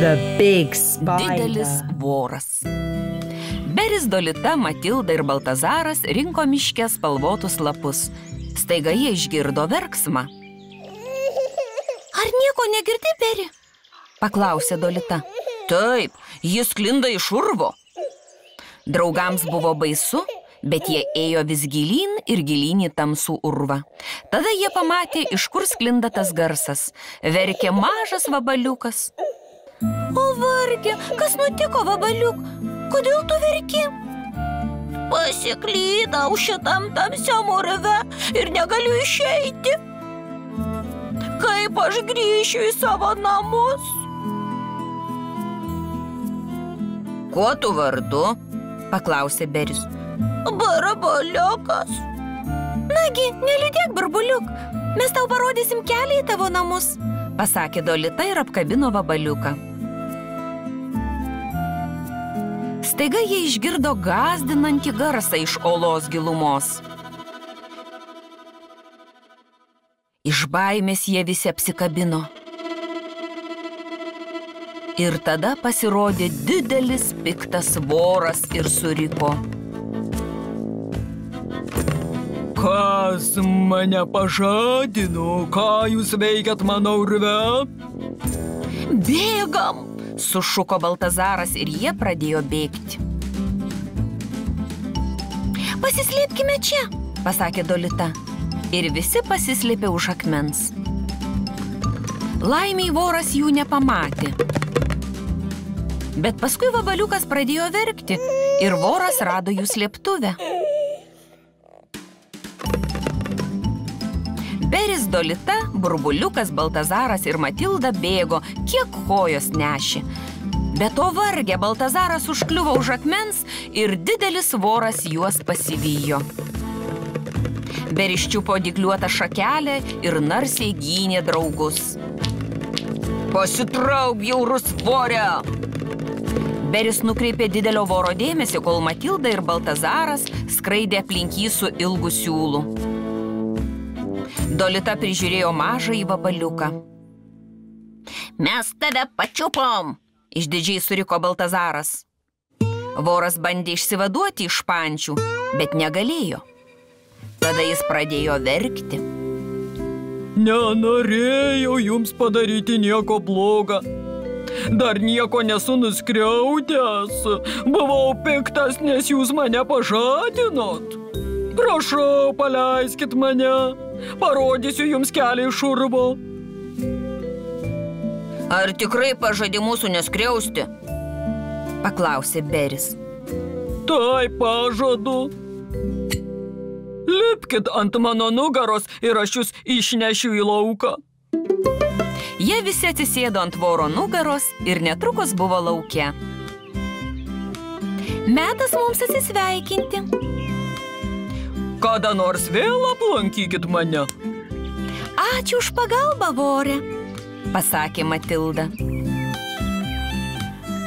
The big spider. Didelis voras. Beris, Dolita, Matilda ir Baltazaras rinko miške spalvotus lapus. Staiga jie išgirdo verksmą. Ar nieko negirdi, Beri? Paklausė Dolita. Taip, jis sklinda iš urvo. Draugams buvo baisu, bet jie ėjo vis gilyn ir gilyn į tamsų urvą. Tada jie pamatė, iš kur sklinda tas garsas. Verkė mažas vabaliukas. O varge, kas nutiko, vabaliuk? Kodėl tu verki? Pasiklydau šitam tamsiam urve ir negaliu išeiti. Kaip aš grįšiu į savo namus? Kuo tu vardu? Paklausė Beris. Barbaliukas. Nagi, neliūdėk, Barbaliuk. Mes tau parodysim kelią į tavo namus, pasakė Dolita ir apkabino vabaliuką. Staiga jie išgirdo gąsdinantį garsą iš olos gilumos. Iš baimės jie visi apsikabino. Ir tada pasirodė didelis piktas voras ir suriko. Kas mane pažadino? Ką jūs veikiat mano urve? Bėgam! Sušuko Baltazaras ir jie pradėjo bėgti. Pasislėpkime čia, pasakė Dolita. Ir visi pasislėpė už akmens. Laimei voras jų nepamatė. Bet paskui vabaliukas pradėjo verkti ir voras rado jų slėptuvę. Beris, Dolita, Burbuliukas, Baltazaras ir Matilda bėgo, kiek kojos nešė. Bet to vargė, Baltazaras užkliuvo už akmens ir didelis voras juos pasivijo. Beris čiupo dygliuotą šakelę ir narsiai gynė draugus. Pasitrauk, bjaurus vore! Beris nukreipė didelio voro dėmesį, kol Matilda ir Baltazaras skraidė aplink jį su ilgu siūlu. Dolita prižiūrėjo mažąjį vabaliuką. Mes tave pačiupom, išdidžiai suriko Baltazaras. Voras bandė išsivaduoti iš pančių, bet negalėjo. Tada jis pradėjo verkti. Nenorėjau jums padaryti nieko bloga. Dar nieko nesu nuskriaudęs. Buvau piktas, nes jūs mane pažadinot. Prašau, paleiskit mane. Parodysiu jums kelią iš urvo. Ar tikrai pažadi mūsų neskriausti? Paklausė Beris. Taip, pažadu. Lipkit ant mano nugaros ir aš jūs išnešiu į lauką. Jie visi atsisėdo ant voro nugaros ir netrukus buvo lauke. Metas mums atsisveikinti. Kada nors vėl aplankykit mane. Ačiū už pagalbą, vorė, pasakė Matilda.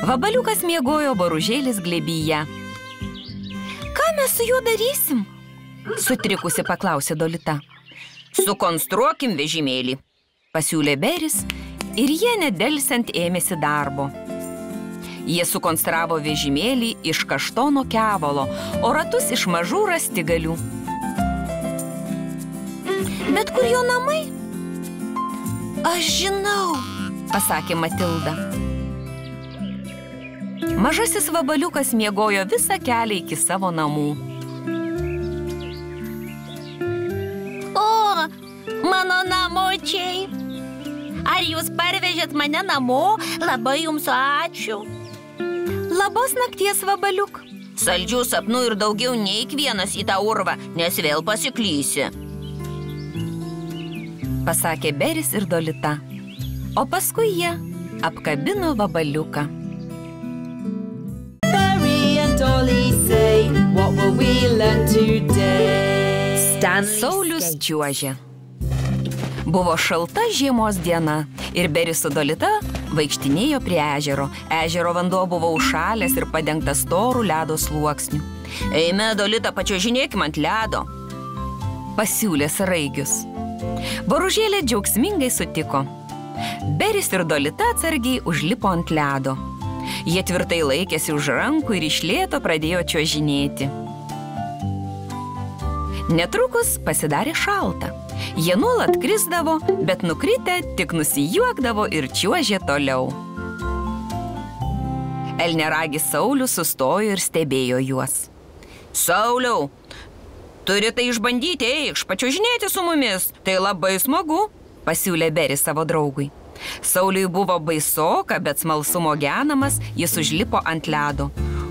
Vabaliukas miegojo boružėlis glėbyje. Ką mes su juo darysim? Sutrikusi paklausė Dolita. Sukonstruokim vežimėlį, pasiūlė Beris ir jie nedelsiant ėmėsi darbo. Jie sukonstravo vežimėlį iš kaštono kevalo, o ratus iš mažų rastigalių. Bet kur jo namai? Aš žinau, pasakė Matilda. Mažasis vabaliukas miegojo visą kelią iki savo namų. O, mano namučiai! Ar jūs parvežėt mane namo? Labai jums ačiū. Labos nakties, vabaliuk. Saldžių sapnų ir daugiau neik vienas į tą urvą, nes vėl pasiklysi, pasakė Beris ir Dolita. O paskui jie apkabino vabaliuką. Saulius čiuožė. Buvo šalta žiemos diena ir Beris su Dolita Vaikštinėjo prie ežero. Ežero vanduo buvo užšalęs ir padengtas storų ledo sluoksnių. Eime, Dolita, pačiuožinėkim ant ledo, pasiūlė Sraigius. Boružėlė džiaugsmingai sutiko. Beris ir Dolita atsargiai užlipo ant ledo. Jie tvirtai laikėsi už rankų ir iš lėto pradėjo čiuožinėti. Netrukus pasidarė šalta. Jie nuolat krisdavo, bet nukritę tik nusijuokdavo ir čiuožė toliau. Elniaragis Saulius sustojo ir stebėjo juos. Sauliau, turi tai išbandyti, eikš, pačiuožinėti su mumis. Tai labai smagu, pasiūlė Beris savo draugui. Sauliui buvo baisoka, bet smalsumo genamas jis užlipo ant ledo.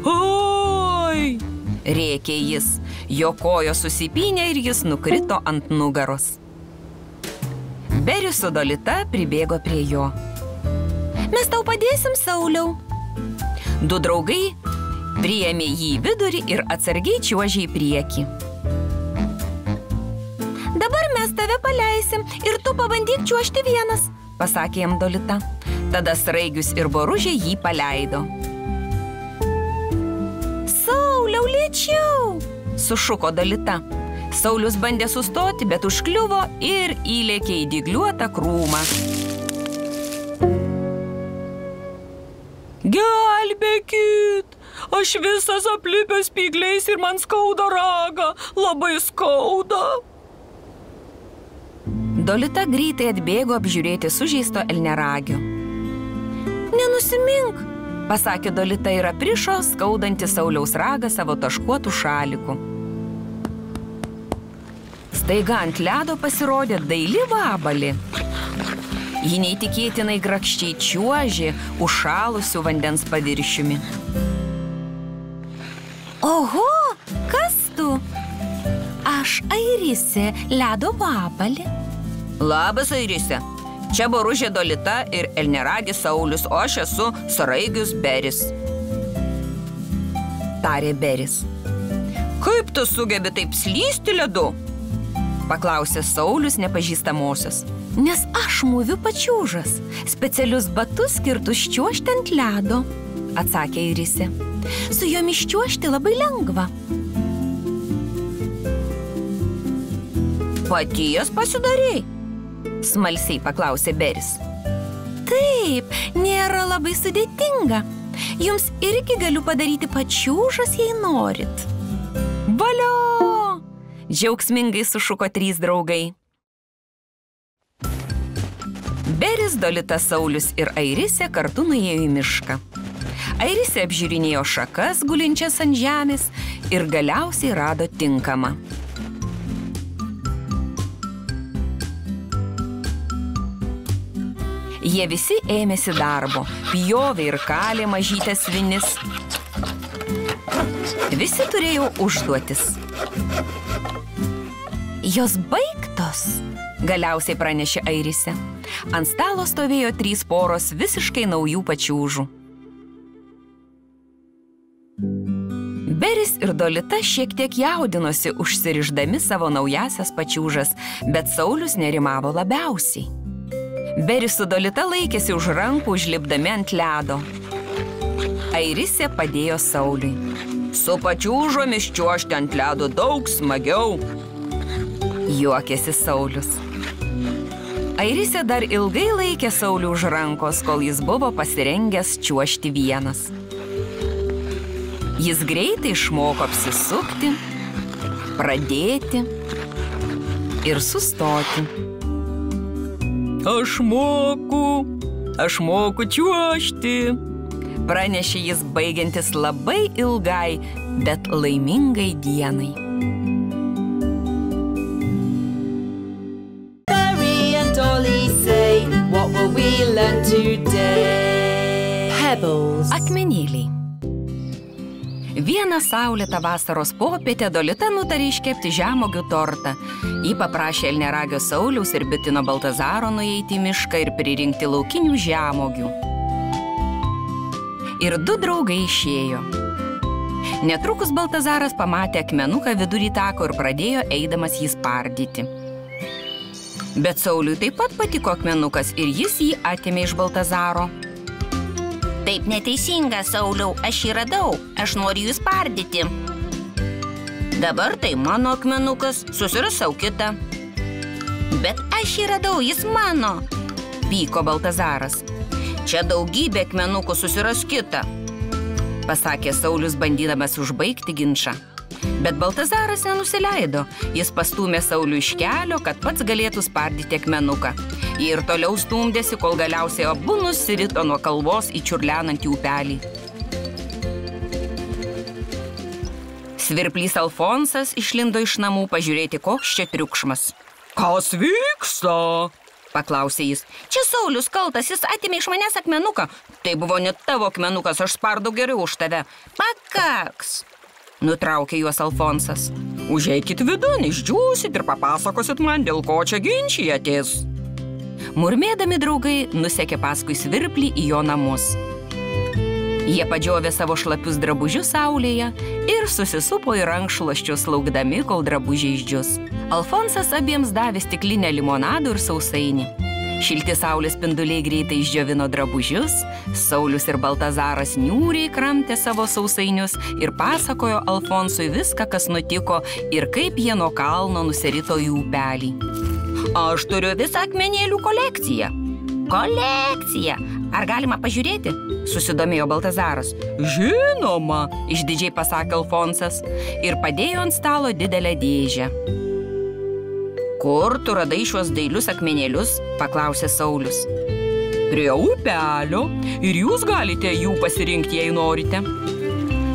Oi! Rėkė jis. Jo kojos susipynė ir jis nukrito ant nugaros. Beris su Dolita pribėgo prie jo. Mes tau padėsim, Sauliau. Du draugai priėmė jį į vidurį ir atsargiai čiuožė į priekį. Dabar mes tave paleisim ir tu pabandyk čiuožti vienas, pasakė jam Dolita. Tada Sraigius ir Boružė jį paleido. Sauliau, lėčiau, sušuko Dolita. Saulius bandė sustoti, bet užkliuvo ir įlėkė į dygliuotą krūmą. Gelbėkit! Aš visas aplipęs spygliais ir man skauda ragą. Labai skauda. Dolita greitai atbėgo apžiūrėti sužeisto elniaragio. Nenusimink, pasakė Dolita ir aprišo skaudantį Sauliaus ragą savo taškuotų šalikų. Staiga ant ledo pasirodė daili vabalė. Ji neįtikėtinai grakščiai čiuožė užšalusių vandens paviršiumi. Oho, kas tu? Aš Airisė, ledo vabalė. Labas, Airisė. Čia Boružė Dolita ir Elniaragis Saulius, o aš esu Sraigius Beris, tarė Beris. Kaip tu sugebi taip slysti ledu? Paklausė Saulius nepažįstamosios. Nes aš mūviu pačiūžas, specialius batus skirtus čiuožti ant ledo, atsakė Airisė. Su jomis čiuožti labai lengva. Pati jas pasidarei? Smalsiai paklausė Beris. Taip, nėra labai sudėtinga. Jums irgi galiu padaryti pačiūžas, jei norit. Valio! Džiaugsmingai sušuko trys draugai. Beris, Dolita, Saulius ir Airisė kartu nuėjo į mišką. Airisė apžiūrinėjo šakas gulinčias ant žemės ir galiausiai rado tinkamą. Jie visi ėmėsi darbo, pjovė ir kalė mažytes vinis. Visi turėjo užduotis. Jos baigtos, galiausiai pranešė Airisė. Ant stalo stovėjo 3 poros visiškai naujų pačiūžų. Beris ir Dolita šiek tiek jaudinosi užsirišdami savo naujasias pačiūžas, bet Saulius nerimavo labiausiai. Beris su Dolita laikėsi už rankų užlipdami ant ledo. Airisė padėjo Sauliui. Su pačiūžomis čiuožti ant ledo daug smagiau, juokėsi Saulius. Airisė dar ilgai laikė Saulių už rankos, kol jis buvo pasirengęs čiuožti vienas. Jis greitai išmoko apsisukti, pradėti ir sustoti. Aš moku čiuožti, pranešė jis baigiantis labai ilgai, bet laimingai dienai. Akmenėliai. Vieną saulėtą vasaros popietę Dolita nutarė iškepti žemuogių tortą. Ji paprašė Elniaragio Sauliaus ir Bitino Baltazaro nueiti į mišką ir pririnkti laukinių žemuogių. Ir du draugai išėjo. Netrukus Baltazaras pamatė akmenuką vidury tako ir pradėjo eidamas jį spardyti. Bet Sauliui taip pat patiko akmenukas ir jis jį atėmė iš Baltazaro. Taip neteisinga, Sauliau, aš jį radau. Aš noriu jį spardyti. Dabar tai mano akmenukas, susirasau kitą. Bet aš jį radau, jis mano, pyko Baltazaras. Čia daugybė akmenukų, susiras kitą, pasakė Saulius, bandydamas užbaigti ginčą. Bet Baltazaras nenusileido. Jis pastūmė Saulių iš kelio, kad pats galėtų spardyti akmenuką. Jie ir toliau stumdėsi, kol galiausiai abu nusirito nuo kalvos į čiurlenantį upelį. Svirplys Alfonsas išlindo iš namų pažiūrėti, koks čia triukšmas. Kas vyksta? Paklausė jis. Čia Saulius kaltas, jis atimė iš manęs akmenuką. Tai buvo net tavo akmenukas, aš spardau geriau už tave. Pakaks, nutraukė juos Alfonsas. Užeikit vidun, išdžiūsit ir papasakosit man, dėl ko čia ginčijatės. Murmėdami draugai nusekė paskui Svirplį į jo namus. Jie padžiovė savo šlapius drabužius saulėje ir susisupo į rankšluosčius, laukdami, kol drabužiai išdžius. Alfonsas abiems davė stiklinę limonadų ir sausainį. Šilti saulės spinduliai greitai išdžiovino drabužius, Saulius ir Baltazaras niūriai kramtė savo sausainius ir pasakojo Alfonsui viską, kas nutiko ir kaip jie nuo kalno nusirito į upelį. Aš turiu visą akmenėlių kolekciją. Kolekcija! Ar galima pažiūrėti? Susidomėjo Baltazaras. Žinoma, išdidžiai pasakė Alfonsas ir padėjo ant stalo didelę dėžę. Kur tu radai šiuos dailius akmenėlius? Paklausė Saulius. Prie upelio, ir jūs galite jų pasirinkti, jei norite.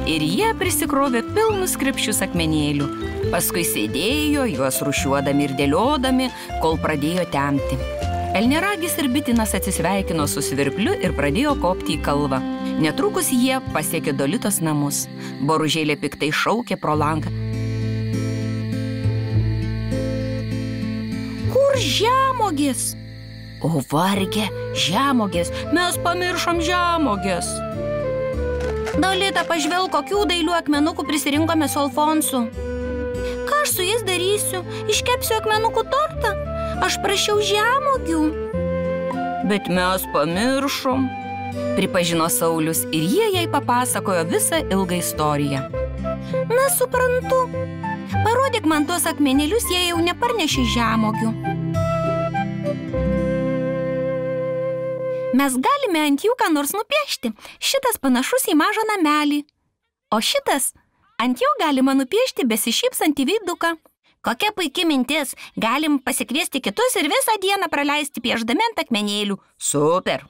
Ir jie prisikrovė pilnus krepšius akmenėlių. Paskui sėdėjo, juos rūšiuodami ir dėliodami, kol pradėjo temti. Elniaragis ir Bitinas atsisveikino su Svirpliu ir pradėjo kopti į kalvą. Netrukus jie pasiekė Dolitos namus. Boružėlė piktai šaukė pro langą. Kur žemuogės? O varge, žemuogės, mes pamiršom žemuogės. Dolita, pažvelk, kokių dailių akmenukų prisirinkome su Alfonsu. Ką aš su jais darysiu? Iškepsiu akmenukų tortą? Aš prašiau žemuogių. Bet mes pamiršom, pripažino Saulius, ir jie jai papasakojo visą ilgą istoriją. Na, suprantu. Parodyk man tuos akmenėlius, jei jau neparneši žemuogių. Mes galime ant jų ką nors nupiešti. Šitas panašus į mažą namelį. O šitas, ant jo galima nupiešti besišypsantį veiduką. Kokia puiki mintis, galim pasikviesti kitus ir visą dieną praleisti piešdami ant akmenėlių. Super!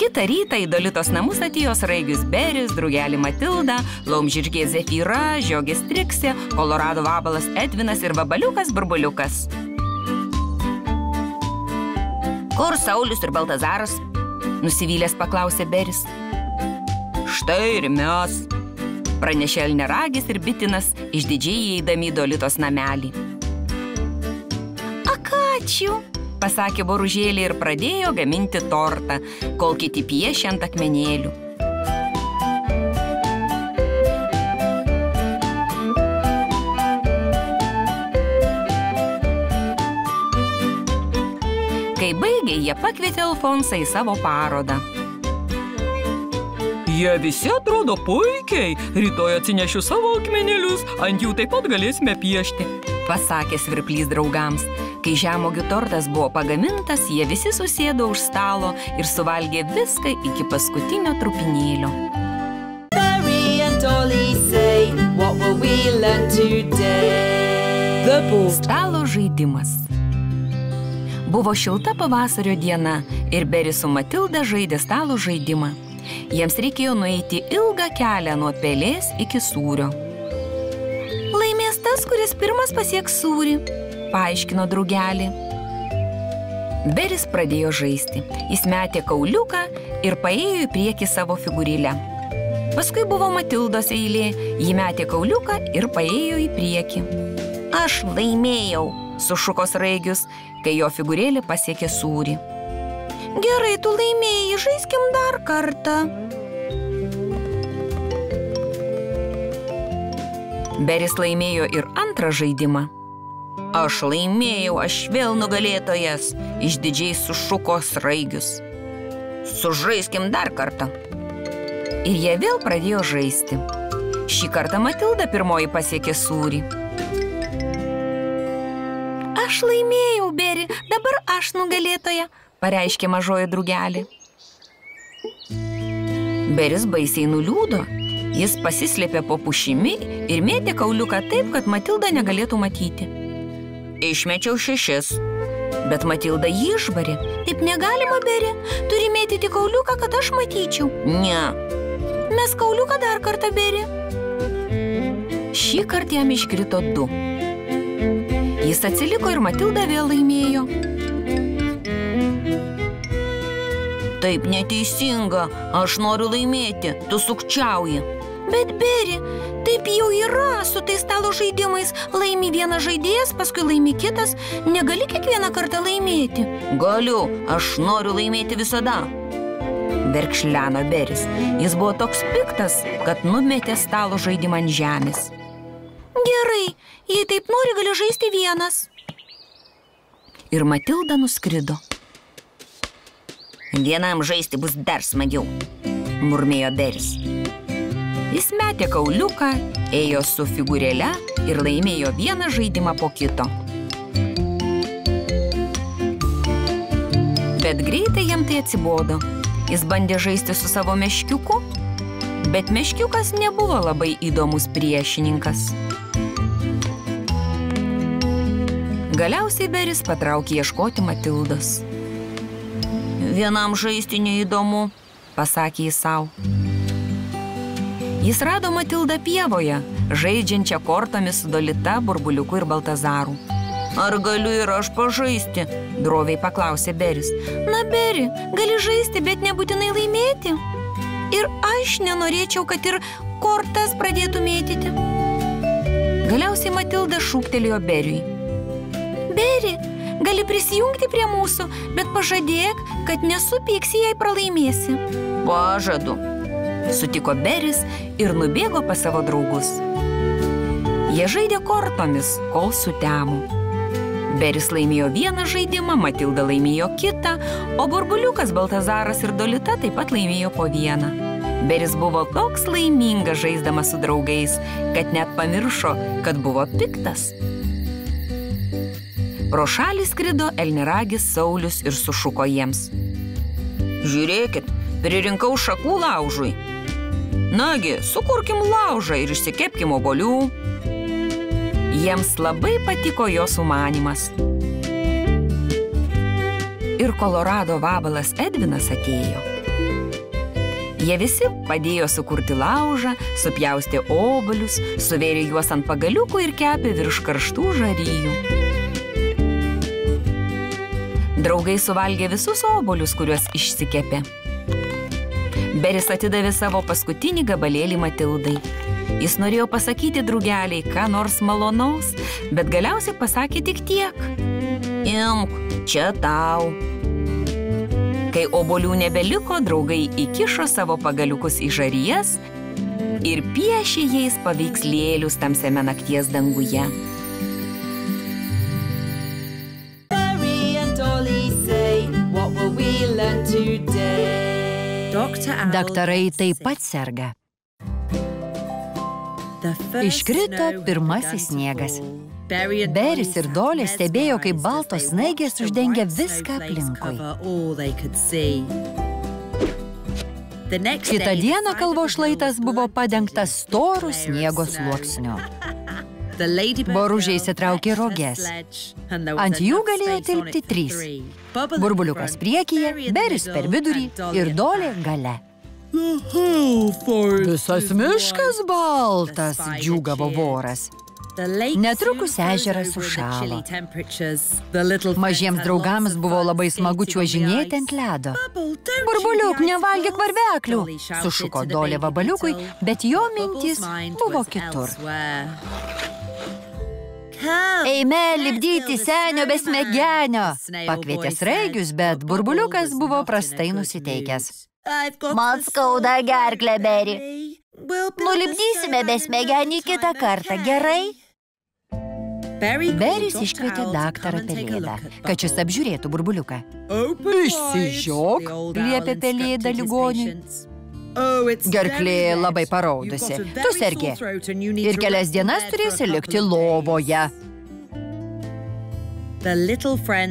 Kitą rytą į Dolitos namus atėjo Sraigius Beris, Drugelį Matilda, Laumžirgė Zefyra, Žiogės Triksė, Kolorado vabalas Edvinas ir Vabaliukas Burbuliukas. Kur Saulius ir Baltazaras? Nusivylęs paklausė Beris. Štai ir mes, pranešė Elniaragis ir Bitinas, išdidžiai įeidami į Dolitos namelį. Ak, ačiū, pasakė Boružėlė ir pradėjo gaminti tortą, kol kiti piešė ant akmenėlių. Kai baigė, jie pakvietė Alfonsą į savo parodą. Jie visi atrodo puikiai. Rytoj atsinešiu savo akmenėlius, ant jų taip pat galėsime piešti, pasakė Svirplys draugams. Kai žemuogių tortas buvo pagamintas, jie visi susėdo už stalo ir suvalgė viską iki paskutinio trupinėlio. Berry and Dolly say, what will we learn today? The Ball. Stalo žaidimas. Buvo šilta pavasario diena ir Beris su Matilda žaidė stalo žaidimą. Jiems reikėjo nueiti ilgą kelią nuo pelės iki sūrio. Laimės tas, kuris pirmas pasieks sūrį, paaiškino Drugelį. Beris pradėjo žaisti. Jis metė kauliuką ir paėjo į priekį savo figūrėlę. Paskui buvo Matildos eilė. Ji metė kauliuką ir paėjo į priekį. Aš laimėjau, sušuko Sraigius, kai jo figūrėlė pasiekė sūrį. Gerai, tu laimėjai, žaiskim dar kartą. Beris laimėjo ir antrą žaidimą. Aš laimėjau, aš vėl nugalėtojas, išdidžiai sušuko Sraigius. sužaiskim dar kartą. Ir jie vėl pradėjo žaisti. Šį kartą Matilda pirmoji pasiekė sūrį. Aš laimėjau, Beri, dabar aš nugalėtoja, pareiškė mažoji drugelė. Beris baisiai nuliūdo. Jis pasislėpė po pušimi ir mėtė kauliuką taip, kad Matilda negalėtų matyti. Išmečiau 6, bet Matilda jį išbarė. Taip negalima, Beri, turi mėtyti kauliuką, kad aš matyčiau. Ne. Mes kauliuką dar kartą, Beri. Šį kartą jam iškrito 2. Jis atsiliko ir Matilda vėl laimėjo. Taip neteisinga, aš noriu laimėti, tu sukčiauji. Bet, Beri, taip jau yra su tais stalo žaidimais. Laimi vienas žaidėjas, paskui laimi kitas. Negali kiekvieną kartą laimėti. Galiu, aš noriu laimėti visada. Verkšleno Beris. Jis buvo toks piktas, kad numetė stalo žaidimą ant žemės. Gerai, jei taip nori, galiu žaisti vienas. Ir Matilda nuskrido. Vienam žaisti bus dar smagiau, murmėjo Beris. Jis metė kauliuką, ėjo su figūrėle ir laimėjo vieną žaidimą po kito. Bet greitai jam tai atsibodo. Jis bandė žaisti su savo meškiuku, bet meškiukas nebuvo labai įdomus priešininkas. Galiausiai Beris patraukė ieškoti Matildos. Vienam žaisti neįdomu, pasakė jis sau. Jis rado Matildą pievoje, žaidžiančią kortomis su Dolita, Burbuliuku ir Baltazaru. Ar galiu ir aš pažaisti? Droviai paklausė Beris. Na, Beri, gali žaisti, bet nebūtinai laimėti. Ir aš nenorėčiau, kad ir kortas pradėtų mėtyti. Galiausiai Matilda šūktelėjo Beriui. Beri, gali prisijungti prie mūsų, bet pažadėk, kad nesupyksi, jei pralaimėsi. Pažadu, sutiko Beris ir nubėgo pas savo draugus. Jie žaidė kortomis, kol sutemo. Beris laimėjo vieną žaidimą, Matilda laimėjo kitą, o Burbuliukas, Baltazaras ir Dolita taip pat laimėjo po vieną. Beris buvo toks laimingas žaisdamas su draugais, kad net pamiršo, kad buvo piktas. Pro šalį skrido elniaragis Saulius ir sušuko jiems. Žiūrėkit, pririnkau šakų laužui. Nagi, sukurkim laužą ir išsikepkim obuolių. Jiems labai patiko jo sumanymas. Ir Kolorado vabalas Edvinas atėjo. Jie visi padėjo sukurti laužą, supjaustė obuolius, suvėrė juos ant pagaliukų ir kepė virš karštų žarijų. Draugai suvalgė visus obuolius, kuriuos išsikepė. Beris atidavė savo paskutinį gabalėlį Matildai. Jis norėjo pasakyti drugeliai ką nors malonaus, bet galiausiai pasakė tik tiek. Imk, čia tau. Kai obuolių nebeliko, draugai įkišo savo pagaliukus į žarijas ir piešė jais paveikslėlius tamsiame nakties danguje. Daktarai taip pat serga. Iškrito pirmasis sniegas. Beris ir Dolė stebėjo, kaip baltos snaigės uždengia viską aplinkui. Kitą dieną kalvo šlaitas buvo padengtas storu sniego sluoksniu. Boružiai įsitraukė roges. Ant jų galėjo tilpti 3. Burbuliukas priekyje, Beris per vidurį ir Dolė gale. Visas miškas baltas, džiūgavo voras. Netrukus ežeras sušalo. Mažiems draugams buvo labai smagu čiuožinėti ant ledo. Burbuliuk, nevalgyk varveklių, sušuko Dolė vabaliukui, bet jo mintys buvo kitur. Eime lipdyti senio besmegenio, pakvietė sraigius, bet Burbuliukas buvo prastai nusiteikęs. Man skauda gerklę, Beri. Nulipdysime besmegenį kitą kartą, gerai? Beris iškvietė daktarą Pelėdą, kad šis apžiūrėtų burbuliuką. Išsižiok, liepė Pelėda ligoniui. Gerklė labai paraudusi. Tu sergi ir kelias dienas turėsi likti lovoje.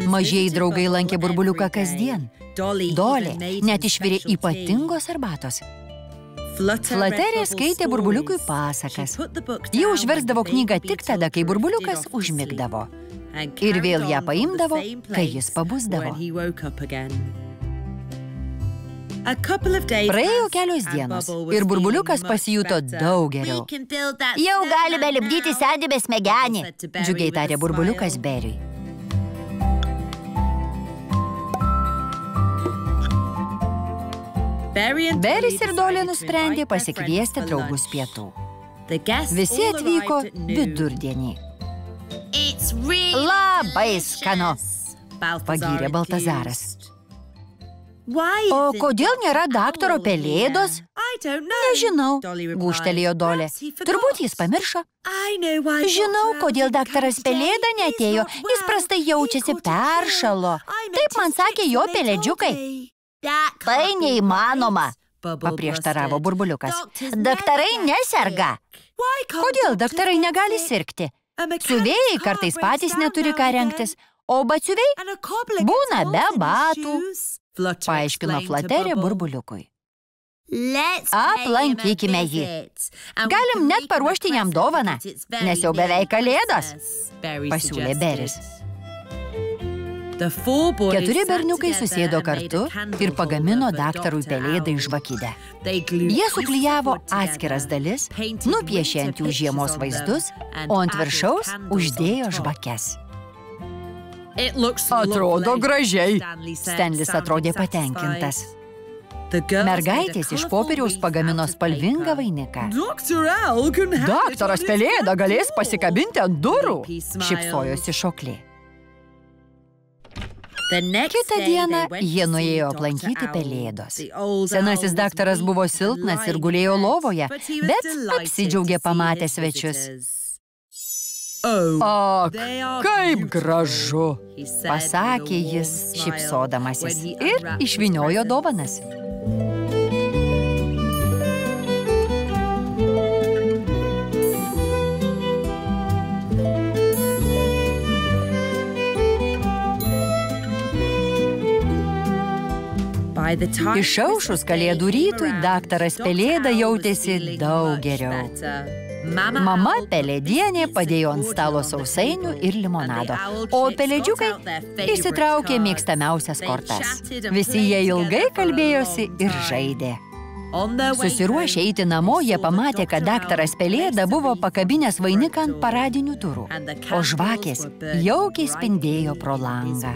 Mažieji draugai lankė burbuliuką kasdien. Dolė net išvirė ypatingos arbatos. Fluterė skaitė burbuliukui pasakas. Ji užversdavo knygą tik tada, kai burbuliukas užmigdavo. Ir vėl ją paimdavo, kai jis pabusdavo. Praėjo kelios dienos ir burbuliukas pasijuto daug geriau. Jau galime lipdyti sendybės smegenį, džiugiai tarė burbuliukas Beriui. Beris ir Dolė nusprendė pasikviesti draugus pietų. Visi atvyko vidurdienį. Labai skanu, pagyrė Baltazaras. O kodėl nėra daktaro Pelėdos? Nežinau, gūžtelėjo Dolė. Turbūt jis pamiršo. Žinau, kodėl daktaras Pelėda neatėjo. Jis prastai jaučiasi, peršalo. Taip man sakė jo pelėdžiukai. Tai neįmanoma, paprieštaravo burbuliukas. Daktarai neserga. Kodėl daktarai negali sirgti? Siuvėjai kartais patys neturi ką rengtis, o batsiuviai būna be batų, paaiškino Fluterė burbuliukui. Aplankykime jį. Galim net paruošti jam dovaną, nes jau beveik Kalėdos, pasiūlė Beris. Keturi berniukai susėdo kartu ir pagamino daktarui Pelėdai žvakidę. Jie suklijavo atskiras dalis, nupiešė ant jų žiemos vaizdus, o ant viršaus uždėjo žvakes. Atrodo gražiai, Stanlis atrodė patenkintas. Mergaitės iš popieriaus pagamino spalvingą vainiką. Daktaras Pelėda galės pasikabinti ant durų, šypsojosi šoklė. Kitą dieną jie nuėjo aplankyti Pelėdos. Senasis daktaras buvo silpnas ir gulėjo lovoje, bet apsidžiaugė pamatę svečius. Ak, kaip gražu, pasakė jis, šypsodamasis, ir išvyniojo dovanas. Išaušus Kalėdų rytui, daktaras Pelėda jautėsi daug geriau. Mama Pelėdienė padėjo ant stalo sausainių ir limonado, o pelėdžiukai išsitraukė mėgstamiausias kortas. Visi jie ilgai kalbėjosi ir žaidė. Susiruošę eiti namo, jie pamatė, kad daktaras Pelėda buvo pakabinęs vainiką ant paradinių durų, o žvakės jaukiai spindėjo pro langą.